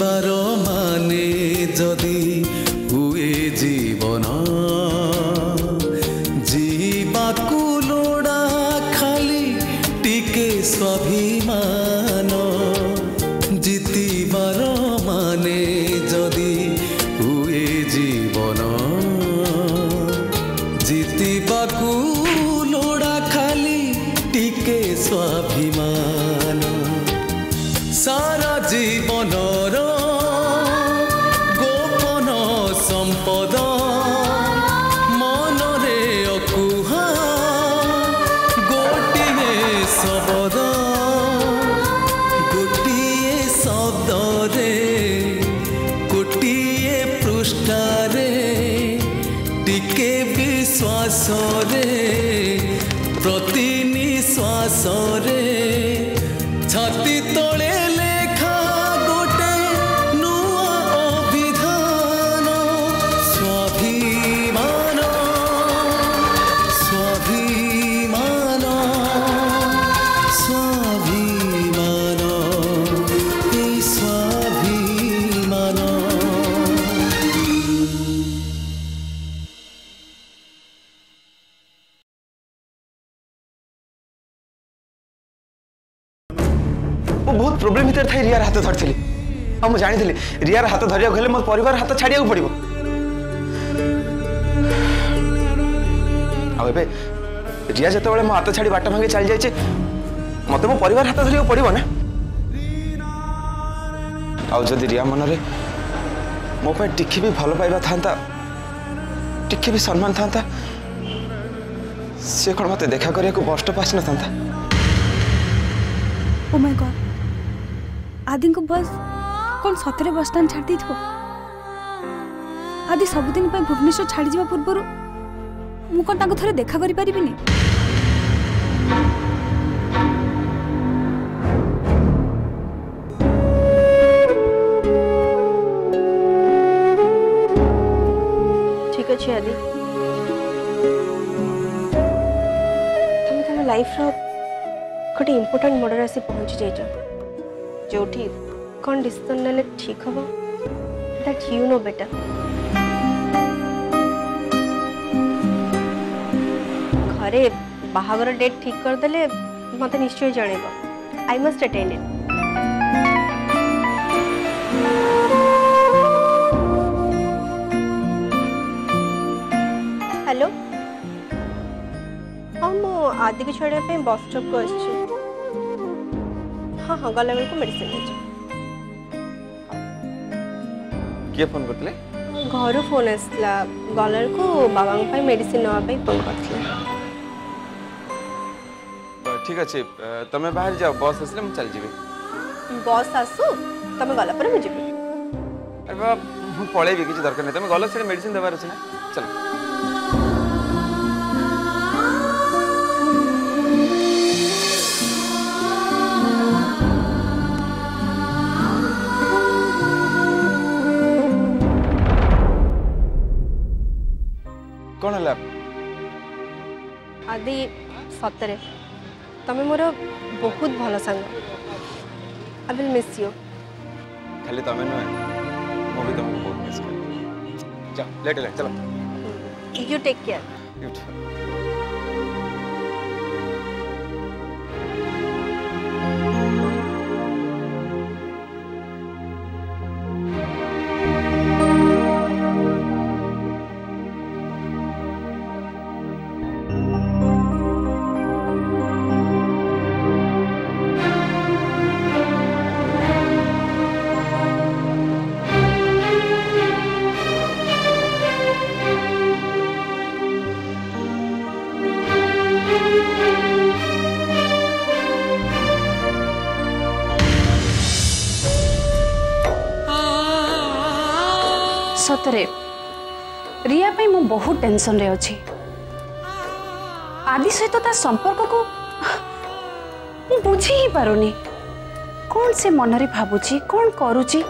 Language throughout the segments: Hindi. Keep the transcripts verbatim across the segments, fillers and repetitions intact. बारो माने जदि हुए जीवन जीवाकु लोड़ा खाली टिके स्वाभिमान जीति बारो माने जदि हुए जीवन जीवाकु लोड़ा खाली टिके स्वाभिमान सारा जीवन गोपन संपद मन रे अकुहा गोटिए शब्द गोटिए शब्द रे गोटिए पृष्ठ रे टिके विश्वास रे प्रति निश्वास रे छाती तले लेखा गोटे नुआ अभिधान स्वाभिमान स्वाभिमान स्वाभिमान स्वाभिमान बहुत प्रॉब्लम भितर थी रियार हाथ धरती मुझे जानी रियार हाथ धरिया गले मो पर हाथ छाड़िया पड़ो आबे रिया जो मो हाथ छाड़ी बाट भांगी चल जाए मत मो पर हाथ धरिया पड़ो ना आदि रिया मनरे मो टिके भी भल पाइबा था टिके भी सम्मान था सी कौन मत देखा करने बस्ट पास ना था ओ माय गॉड आदि को बस कौन सतरे बस स्टैंड छाड़ थो आदि सबुदिन भुवनेश्वर छाड़ जावा पूर्व मु कौन ताको थरे देखा करि परिबिनी ठीक अच्छे आदि तुम तुम लाइफ रो गोटे इम्पोर्टाट मर्डर आसी पहुँची जाइज जो कौन डिसीजन ने ठीक हम दैट यू नो बेटर घरे बाहागर डेट ठीक करदे मत निश्चय जनइब I must attend it hello हाँ मु आदि को छड़ापे बस स्टॉप को आ हाँ हाँ गला बेल को मेडिसिन किए फोन करते घर फोन आसला गला को बाबा मेडिसिन नापी फोन करते ठीक अच्छे तुम्हें बाहर जाओ बस आसले मैं चल जीवी बस आसू तुम गला पर मुझे अरे बाप पड़े भी किसी दरकार नहीं तुम गला से मेडिसिन देवार अच्छे ना चलो कौन है आदि सतरे तमें मोर बहुत भल सांग आई विल मिस यू खाली तमें नुहे मो भी तुमको बहुत मिस कर जा लेट ले चलो यू टेक केयर यू सतरे रिया मु बहुत टेंशन रे अच्छी आदि सहित तो संपर्क को बुझी ही पारुनी कौन से मनरे भावुची कौन करुची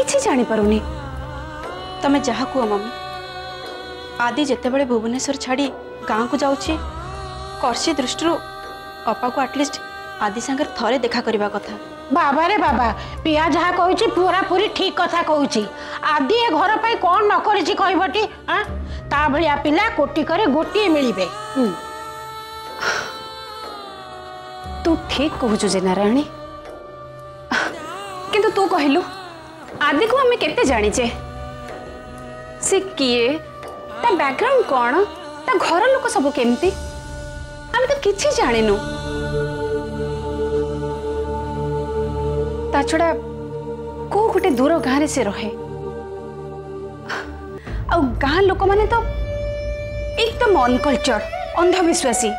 किसी जानी पारुनी तमें जहा कह मम्मी आदि जिते बड़े भुवनेश्वर छाड़ी गाँव को जाऊँगी कर्सी दृष्टि अपा को आटलिस्ट आदि सागर थरे देखा करिबा कथा बाबा रे बाबा पिया जहा कहूँ पूरा पूरी ठीक कथा कहूँ आदि ए घर पर कौन न कर कहबटी भाया पिला कोटी करे गोटे मिले तू ठीक कहु जे नारायणी किंतु तू कहलु आदि को हमें केते जानीचे से किए ता बैकग्राउंड कौन ता घर लोक सब केमती आम तो किसी जानिनु ताछड़ा को गोटे दूर गाँव से रहे आउ गाँ लोक माने तो एकदम अनकल्चर अंधविश्वासी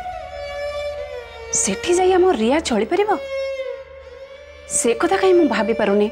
सेठी जाई हम रिया चली परिबो से कथा कहीं मु भाबी पारुनी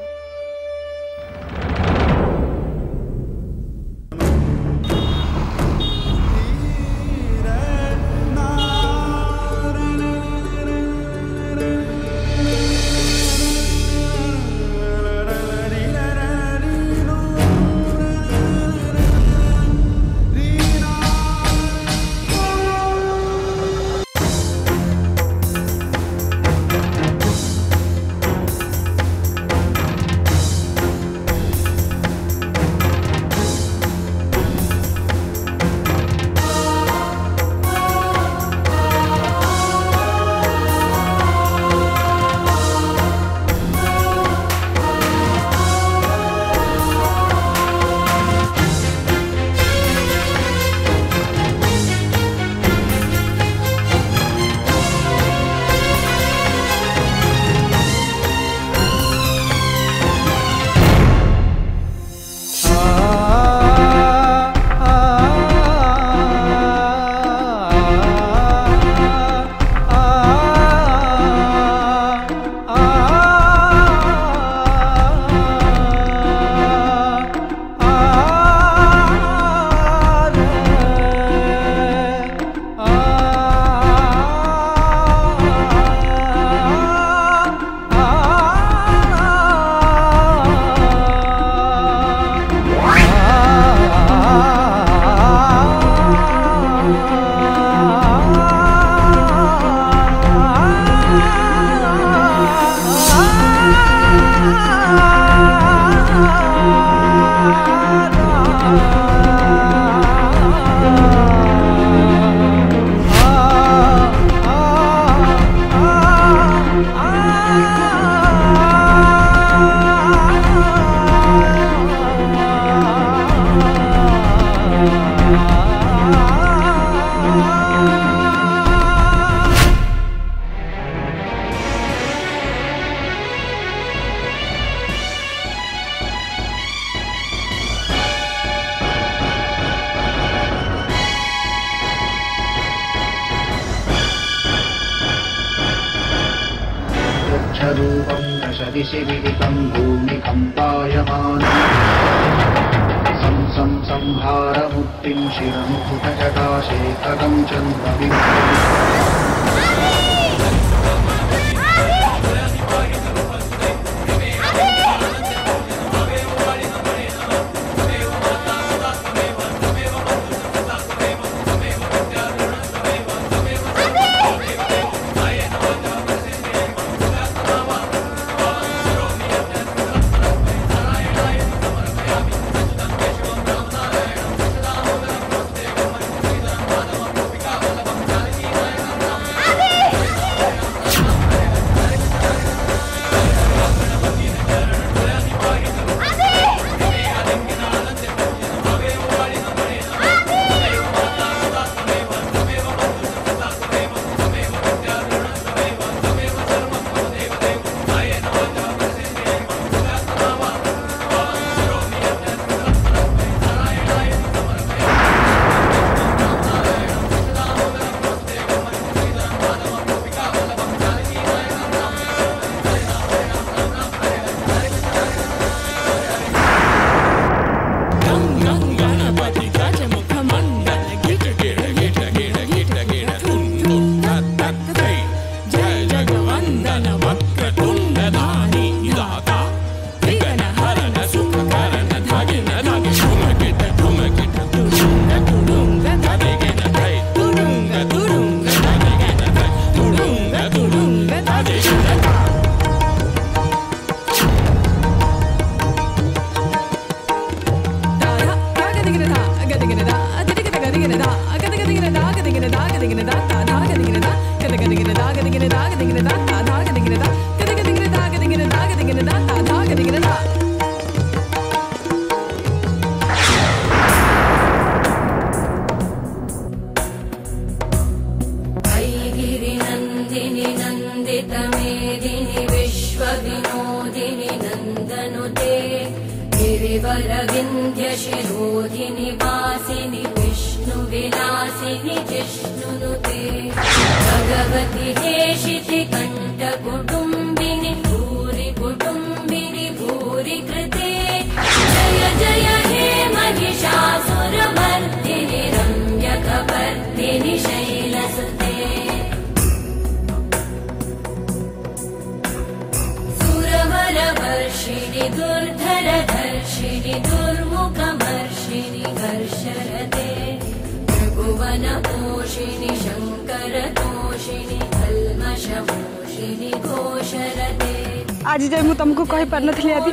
आज जाए मु तुमको कही पार नी आदि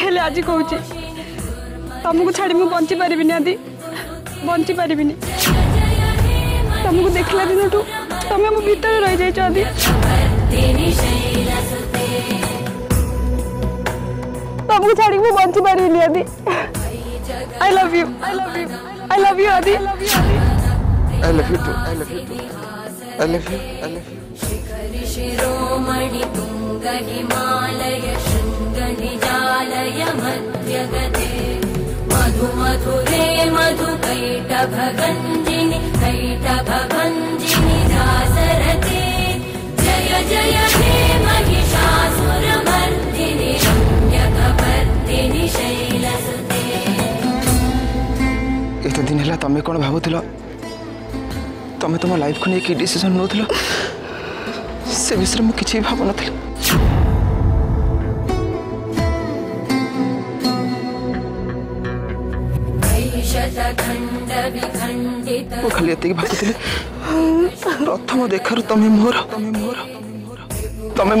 हेले आज कहूँ तुमको छाड़ी मु बंची पारि आदि बंची पारि तुमको देखला दिन तुम्हें मो भीतर रही जाइछ आदि तुमको छाड़ी मु बंची पारि आदि I love you I love you I love you आदि I love you I love you I love you I love you शिरोमणि तुंग हिमालय शृंग निजालय मध्यगते मधु मधुरे मधु कैटभ गंजिनी कैटभ भंजिनी दासरते जय जय हे महिषासुरमर्दिनि रम्य कपर्दिनि शैलसुते। एत दिन है तुम्हें कौन भावुल तुम्हें तुम लाइफ को लेकिन डिसीजन नौल से विषय मुझे किसी भाव नी मु खाली ये भावुली प्रथम देखा तुम्हें मोर तुम्हें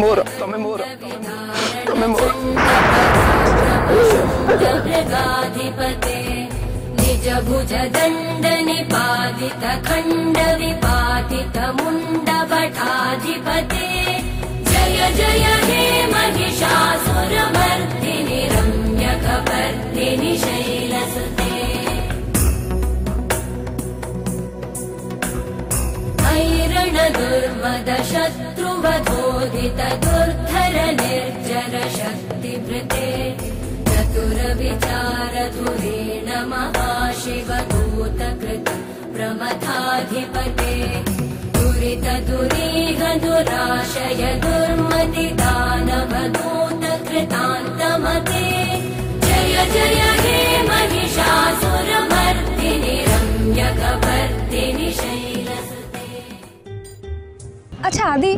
मोर तुम्हें मोर तुम्हें मोर तुम्हें मोर भुज दंड निपातित खंड विपातित मुंड भटाधिपते जय जय हे महिषासुरमर्दिनि रम्य कपर्दिनि शैलसुते। ऐरण दुर्मद शत्रुवधोदित दुर्धर निर्जर शक्तिभृते चतुर विचार धुरेण महाशिव दूत कृत प्रमथाधिपते दुरित दुरीह दुराशय दुर्मति दानव दूत कृतान्तमते जय जय हे महिषासुरमर्दिनि रम्य कपर्दिनि शैलसुते। अच्छा आदि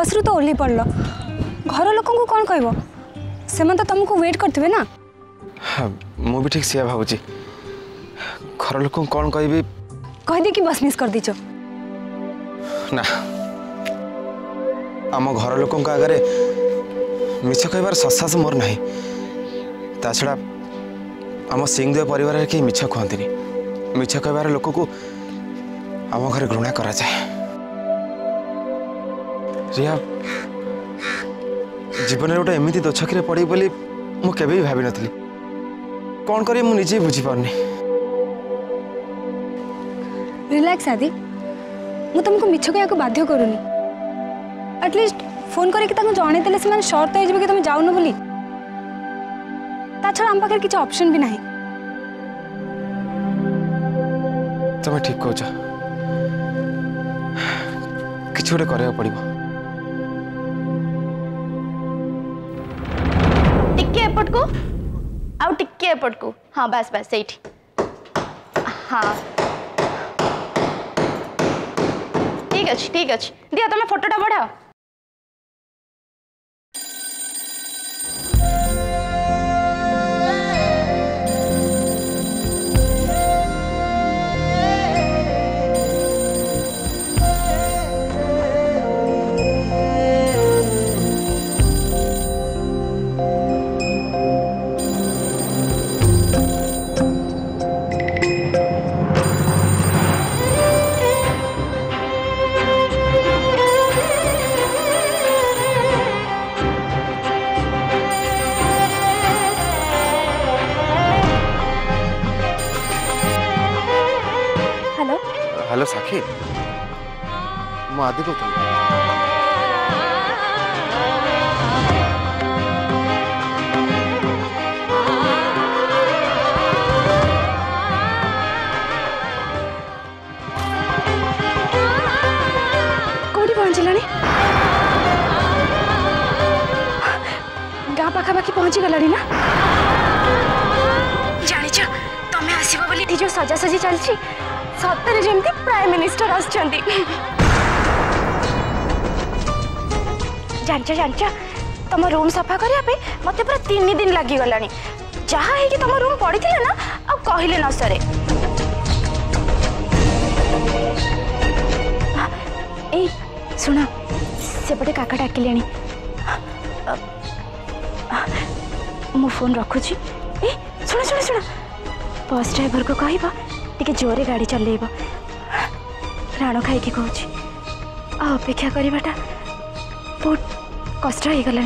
बस्रु तो ओल्ही पड़ल घर लोकों को कौन कहबो से मन तो तुमको वेट करते ना। हाँ मु भी ठीक से भावी घर लोक कौन कह कहीदे कि बस मिस कर दीचो ना आम घर लोक आगे मिछ कह ससास मोर ना ताछड़ा आम सिंहदेव परिवार के मिछ कहते मिछ कह लोक को आम घर घृणा करा जाए। रिया जीवन में गोटे एमती दोछकी पड़ी बोली मुझे भी भाव नी कौन कर मुझे बुझीपारनी। रिलैक्स आदि मु तुमको मिछ कह बाध्य करूनी एटलिस्ट फोन करके जनईदे से सर्ट हो तुम जाऊन बोली छड़ा आम पाखे किसी ऑप्शन भी ना तुम ठीक कह कि गोटे करा पड़ो को आउ टिके एपट को हाँ बस बस सही हाँ ठीक अच्छे ठीक अच्छे दिया तुम्हें फोटोटा बढ़ाओ ଝିଅ ସାକ୍ଷୀ ମୁଁ ଆଦି କହୁଥିଲି। पाखापाखी पहुंची गलाड़ी ना जानी जा, तुम्हें आसब बोली जो सजासजी चलती सतरे जमी प्राइम मिनिस्टर आसछंती। जानच जानच तुम रूम सफा करने मत पूरा तीन दिन लगी गला जहाँ है कि तुम रूम पड़ी थी ना आ कहले न सरे। ए सुना सेपटे काका डाकिले मो फोन रखुची। ए सुना सुना सुना बस ड्राइवर को कह टे जोरे गाड़ी चल राण खाई कौच आपेक्षा करवाटा बहुत कष्ट हो गला।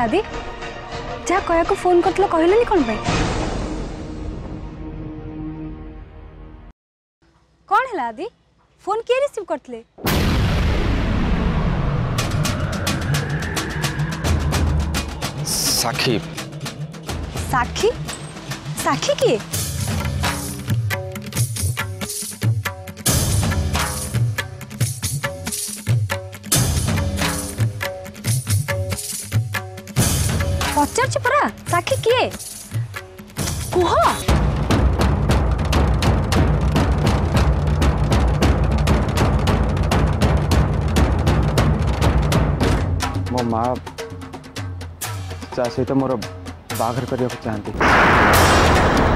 आदि जा कया को फोन करतलो कहलानी कोन भाई कोन हला आदि फोन के रिसीव करतले साखी साखी साखी के पचार परा साखी किए कह मो माँ सहित मोर बाहर करने को चाहती।